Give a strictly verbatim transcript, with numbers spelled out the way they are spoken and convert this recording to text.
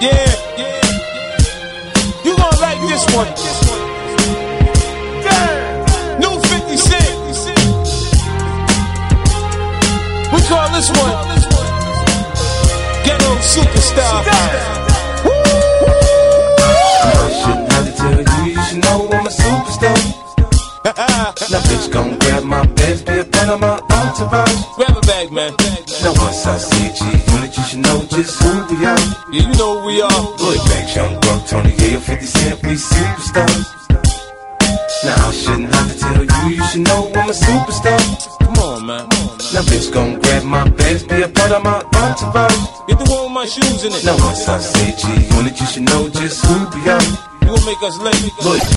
Yeah, yeah, yeah. You gon' like this one. Yeah. New fifty Cent. We call this one Ghetto Superstar. Woo! I should have to tell you, you should know I'm a superstar. Now bitch, gon' grab my best be a pen on my entourage. Grab a bag, man. Now once I see G-Unit, you should know just who we are. Yeah, you know who we are. Look back, young buck, Tony Hill, fifty Cent, we superstars. Now I shouldn't have to tell you, you should know I'm a superstar. Come on, man. Come on, man. Now bitch gon' grab my bags, be a part of my entourage. Get the one with my shoes in it. Now once I see G-Unit, you should know just who we are. You gon' make us late. Look.